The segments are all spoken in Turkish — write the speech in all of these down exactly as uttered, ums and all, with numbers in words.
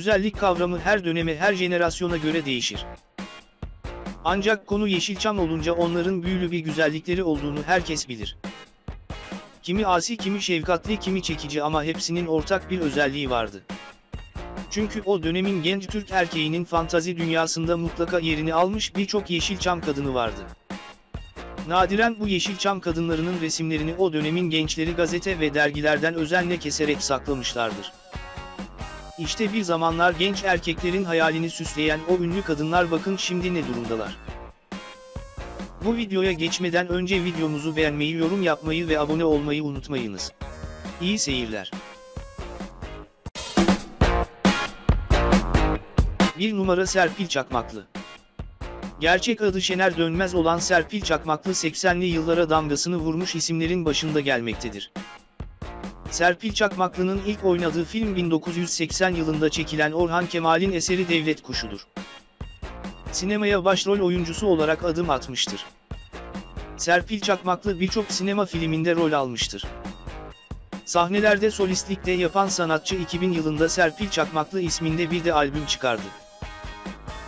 Güzellik kavramı her döneme, her jenerasyona göre değişir. Ancak konu Yeşilçam olunca onların büyülü bir güzellikleri olduğunu herkes bilir. Kimi asi, kimi şefkatli, kimi çekici ama hepsinin ortak bir özelliği vardı. Çünkü o dönemin genç Türk erkeğinin fantazi dünyasında mutlaka yerini almış birçok Yeşilçam kadını vardı. Nadiren bu Yeşilçam kadınlarının resimlerini o dönemin gençleri gazete ve dergilerden özenle keserek saklamışlardır. İşte bir zamanlar genç erkeklerin hayalini süsleyen o ünlü kadınlar bakın şimdi ne durumdalar. Bu videoya geçmeden önce videomuzu beğenmeyi, yorum yapmayı ve abone olmayı unutmayınız. İyi seyirler. Bir numara Serpil Çakmaklı. Gerçek adı Şener Dönmez olan Serpil Çakmaklı seksenli yıllara damgasını vurmuş isimlerin başında gelmektedir. Serpil Çakmaklı'nın ilk oynadığı film bin dokuz yüz seksen yılında çekilen Orhan Kemal'in eseri Devlet Kuşu'dur. Sinemaya başrol oyuncusu olarak adım atmıştır. Serpil Çakmaklı birçok sinema filminde rol almıştır. Sahnelerde solistlik de yapan sanatçı iki bin yılında Serpil Çakmaklı isminde bir de albüm çıkardı.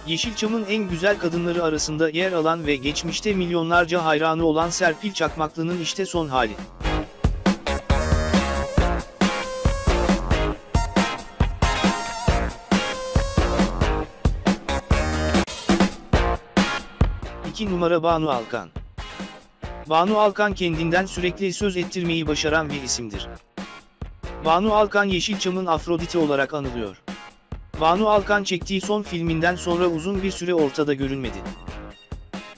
Yeşilçam'ın en güzel kadınları arasında yer alan ve geçmişte milyonlarca hayranı olan Serpil Çakmaklı'nın işte son hali. iki numara Banu Alkan. Banu Alkan kendinden sürekli söz ettirmeyi başaran bir isimdir. Banu Alkan Yeşilçam'ın Afrodit'i olarak anılıyor. Banu Alkan çektiği son filminden sonra uzun bir süre ortada görünmedi.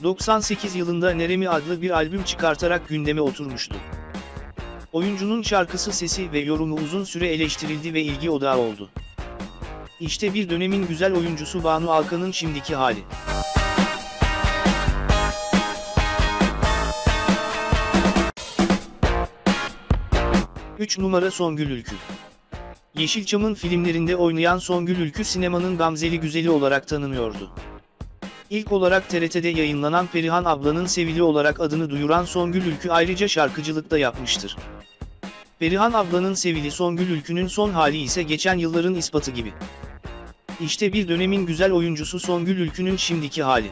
doksan sekiz yılında Neremi adlı bir albüm çıkartarak gündeme oturmuştu. Oyuncunun şarkısı, sesi ve yorumu uzun süre eleştirildi ve ilgi odağı oldu. İşte bir dönemin güzel oyuncusu Banu Alkan'ın şimdiki hali. üç numara Songül Ülkü. Yeşilçam'ın filmlerinde oynayan Songül Ülkü sinemanın gamzeli güzeli olarak tanınıyordu. İlk olarak T R T'de yayınlanan Perihan Ablanın Sevgilisi olarak adını duyuran Songül Ülkü ayrıca şarkıcılık da yapmıştır. Perihan Ablanın Sevgilisi Songül Ülkü'nün son hali ise geçen yılların ispatı gibi. İşte bir dönemin güzel oyuncusu Songül Ülkü'nün şimdiki hali.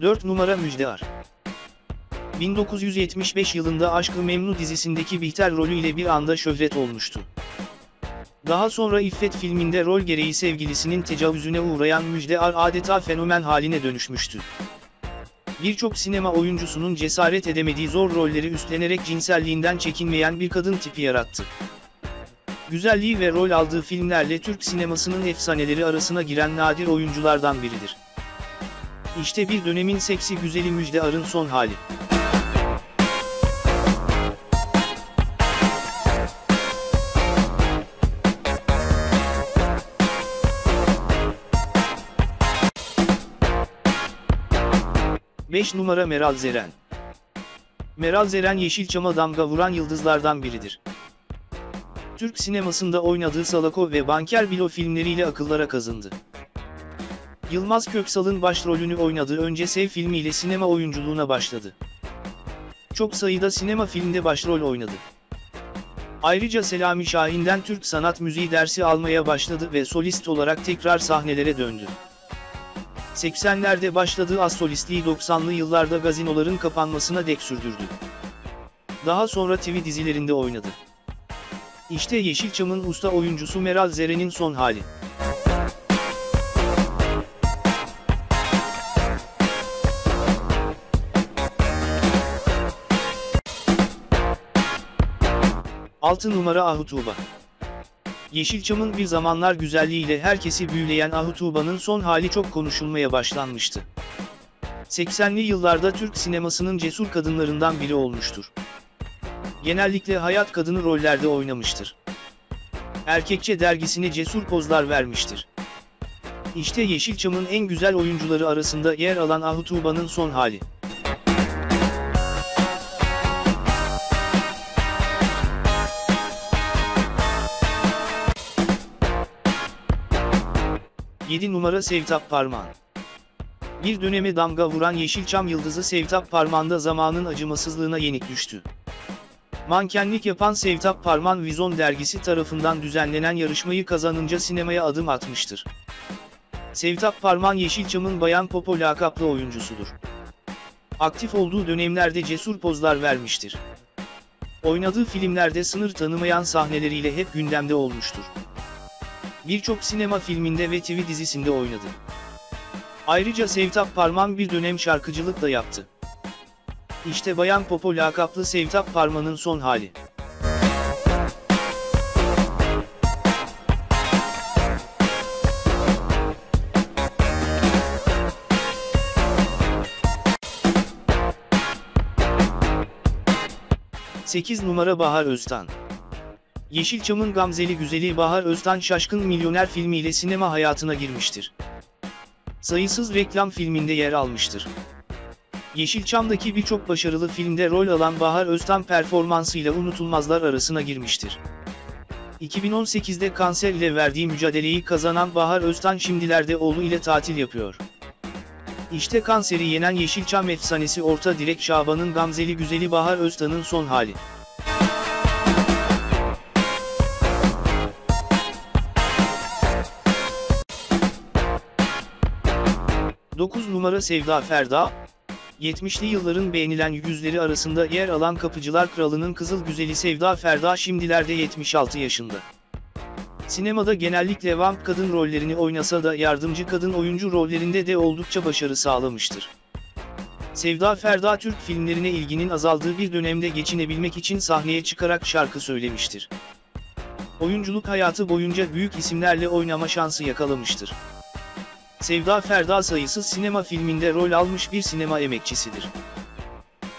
dört numara Müjde Ar. bin dokuz yüz yetmiş beş yılında Aşkı Memnu dizisindeki Bihter rolüyle bir anda şöhret olmuştu. Daha sonra İffet filminde rol gereği sevgilisinin tecavüzüne uğrayan Müjde Ar adeta fenomen haline dönüşmüştü. Birçok sinema oyuncusunun cesaret edemediği zor rolleri üstlenerek cinselliğinden çekinmeyen bir kadın tipi yarattı. Güzelliği ve rol aldığı filmlerle Türk sinemasının efsaneleri arasına giren nadir oyunculardan biridir. İşte bir dönemin seksi güzeli Müjde Ar'ın son hali. beş numara Meral Zeren. Meral Zeren Yeşilçam'a damga vuran yıldızlardan biridir. Türk sinemasında oynadığı Salako ve Banker Bilo filmleriyle akıllara kazındı. Yılmaz Köksal'ın başrolünü oynadığı Önce Sev filmiyle sinema oyunculuğuna başladı. Çok sayıda sinema filmde başrol oynadı. Ayrıca Selami Şahin'den Türk sanat müziği dersi almaya başladı ve solist olarak tekrar sahnelere döndü. seksenlerde başladığı az solistliği doksanlı yıllarda gazinoların kapanmasına dek sürdürdü. Daha sonra T V dizilerinde oynadı. İşte Yeşilçam'ın usta oyuncusu Meral Zeren'in son hali. altı numara Ahu Tuğba. Yeşilçam'ın bir zamanlar güzelliğiyle herkesi büyüleyen Ahu Tuğba'nın son hali çok konuşulmaya başlanmıştı. seksenli yıllarda Türk sinemasının cesur kadınlarından biri olmuştur. Genellikle hayat kadını rollerde oynamıştır. Erkekçe dergisine cesur pozlar vermiştir. İşte Yeşilçam'ın en güzel oyuncuları arasında yer alan Ahu Tuğba'nın son hali. yedi numara Sevtap Parman. Bir döneme damga vuran Yeşilçam yıldızı Sevtap Parman'da zamanın acımasızlığına yenik düştü. Mankenlik yapan Sevtap Parman Vizon dergisi tarafından düzenlenen yarışmayı kazanınca sinemaya adım atmıştır. Sevtap Parman Yeşilçam'ın Bayan Popo lakaplı oyuncusudur. Aktif olduğu dönemlerde cesur pozlar vermiştir. Oynadığı filmlerde sınır tanımayan sahneleriyle hep gündemde olmuştur. Birçok sinema filminde ve T V dizisinde oynadı. Ayrıca Sevtap Parman bir dönem şarkıcılık da yaptı. İşte Bayan Popo lakaplı Sevtap Parman'ın son hali. sekiz numara Bahar Öztan. Yeşilçam'ın gamzeli güzeli Bahar Öztan Şaşkın Milyoner filmiyle sinema hayatına girmiştir. Sayısız reklam filminde yer almıştır. Yeşilçam'daki birçok başarılı filmde rol alan Bahar Öztan performansıyla unutulmazlar arasına girmiştir. iki bin on sekizde kanser ile verdiği mücadeleyi kazanan Bahar Öztan şimdilerde oğlu ile tatil yapıyor. İşte kanseri yenen Yeşilçam efsanesi Orta Direk Şaban'ın gamzeli güzeli Bahar Öztan'ın son hali. dokuz numara Sevda Ferda. yetmişli yılların beğenilen yüzleri arasında yer alan Kapıcılar Kralı'nın kızıl güzeli Sevda Ferda şimdilerde yetmiş altı yaşında. Sinemada genellikle vamp kadın rollerini oynasa da yardımcı kadın oyuncu rollerinde de oldukça başarı sağlamıştır. Sevda Ferda Türk filmlerine ilginin azaldığı bir dönemde geçinebilmek için sahneye çıkarak şarkı söylemiştir. Oyunculuk hayatı boyunca büyük isimlerle oynama şansı yakalamıştır. Sevda Ferda sayısız sinema filminde rol almış bir sinema emekçisidir.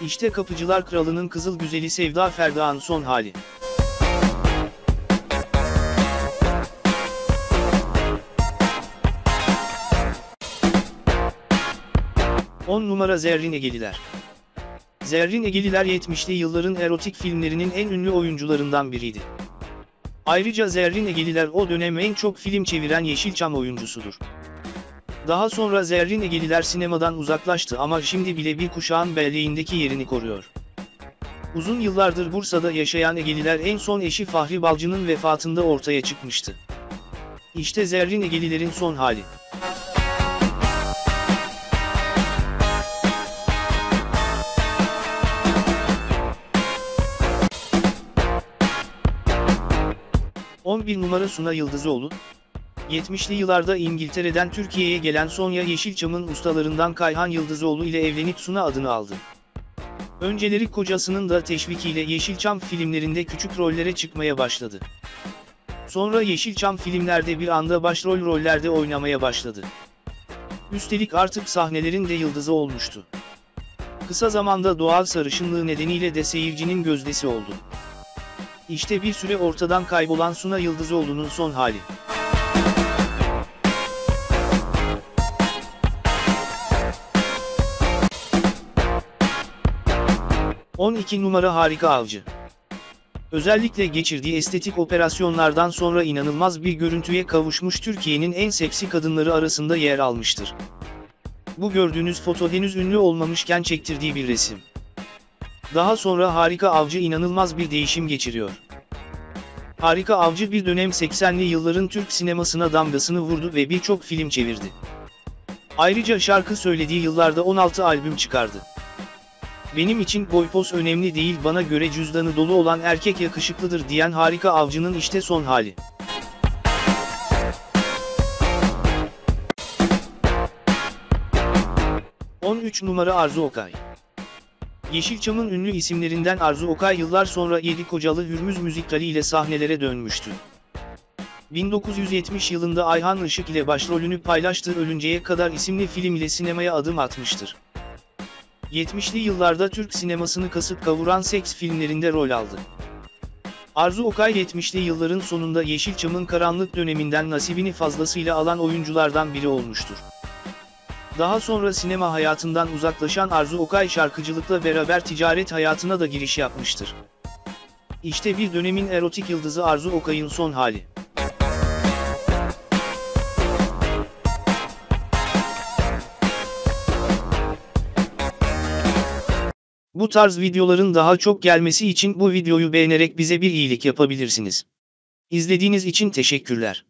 İşte Kapıcılar Kralı'nın kızıl güzeli Sevda Ferda'nın son hali. on numara Zerrin Egeliler. Zerrin Egeliler yetmişli yılların erotik filmlerinin en ünlü oyuncularından biriydi. Ayrıca Zerrin Egeliler o dönem en çok film çeviren Yeşilçam oyuncusudur. Daha sonra Zerrin Egeliler sinemadan uzaklaştı ama şimdi bile bir kuşağın belleğindeki yerini koruyor. Uzun yıllardır Bursa'da yaşayan Egeliler en son eşi Fahri Balcı'nın vefatında ortaya çıkmıştı. İşte Zerrin Egeliler'in son hali. on bir numara Suna Yıldızoğlu. yetmişli yıllarda İngiltere'den Türkiye'ye gelen Sonya Yeşilçam'ın ustalarından Kayhan Yıldızoğlu ile evlenip Suna adını aldı. Önceleri kocasının da teşvikiyle Yeşilçam filmlerinde küçük rollere çıkmaya başladı. Sonra Yeşilçam filmlerde bir anda başrol rollerde oynamaya başladı. Üstelik artık sahnelerin de yıldızı olmuştu. Kısa zamanda doğal sarışınlığı nedeniyle de seyircinin gözdesi oldu. İşte bir süre ortadan kaybolan Suna Yıldızoğlu'nun son hali. on iki numara Harika Avcı. Özellikle geçirdiği estetik operasyonlardan sonra inanılmaz bir görüntüye kavuşmuş Türkiye'nin en seksi kadınları arasında yer almıştır. Bu gördüğünüz foto henüz ünlü olmamışken çektirdiği bir resim. Daha sonra Harika Avcı inanılmaz bir değişim geçiriyor. Harika Avcı bir dönem seksenli yılların Türk sinemasına damgasını vurdu ve birçok film çevirdi. Ayrıca şarkı söylediği yıllarda on altı albüm çıkardı. Benim için boy pos önemli değil, bana göre cüzdanı dolu olan erkek yakışıklıdır diyen Harika Avcı'nın işte son hali. on üç numara Arzu Okay. Yeşilçam'ın ünlü isimlerinden Arzu Okay yıllar sonra Yedi Kocalı Hürmüz Müzikali ile sahnelere dönmüştü. bin dokuz yüz yetmiş yılında Ayhan Işık ile başrolünü paylaştığı Ölünceye Kadar isimli film ile sinemaya adım atmıştır. yetmişli yıllarda Türk sinemasını kasıp kavuran seks filmlerinde rol aldı. Arzu Okay yetmişli yılların sonunda Yeşilçam'ın karanlık döneminden nasibini fazlasıyla alan oyunculardan biri olmuştur. Daha sonra sinema hayatından uzaklaşan Arzu Okay şarkıcılıkla beraber ticaret hayatına da giriş yapmıştır. İşte bir dönemin erotik yıldızı Arzu Okay'ın son hali. Bu tarz videoların daha çok gelmesi için bu videoyu beğenerek bize bir iyilik yapabilirsiniz. İzlediğiniz için teşekkürler.